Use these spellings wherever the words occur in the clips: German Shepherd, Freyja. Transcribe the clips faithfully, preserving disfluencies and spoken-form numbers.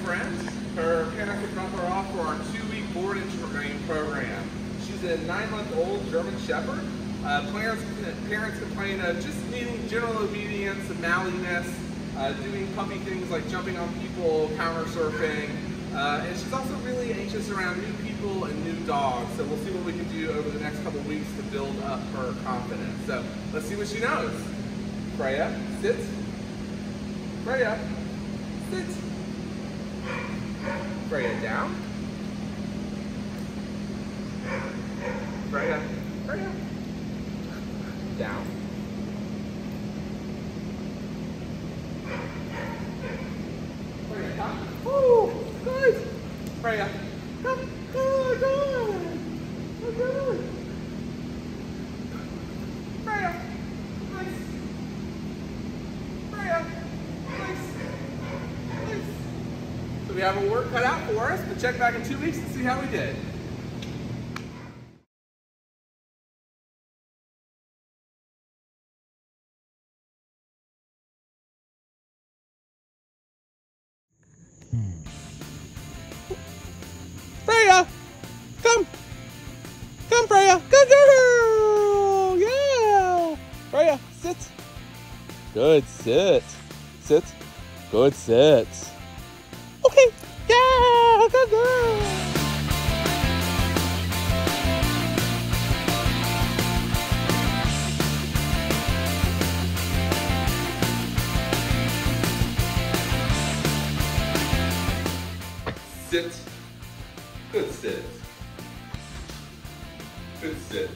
friends. Her parents would drop her off for our two-week boarding program. She's a nine-month-old German Shepherd. Uh, parents, parents complain of just needing general obedience and malliness, uh, doing puppy things like jumping on people, counter surfing. Uh, and she's also really anxious around new people and new dogs, so we'll see what we can do over the next couple weeks to build up her confidence. So let's see what she knows. Freyja, sit. Freyja, sit. Freyja, down. Freyja, Freyja, down. Freyja, down. Woo, good. Freyja, come, oh, good, oh, good. Freyja, nice. Freyja, nice, nice. So we have a work cut out for us, but check back in two weeks to see how we did. Good sit. Sit. Good sit. Okay. Yeah. Good girl. Sit. Good sit. Good sit.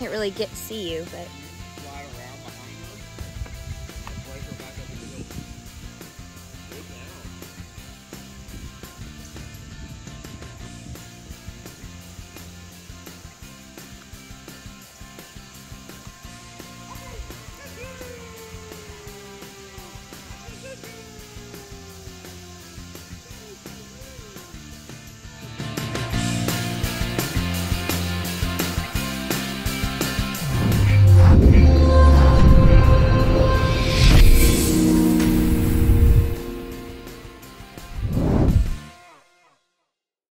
Can't really get to see you, but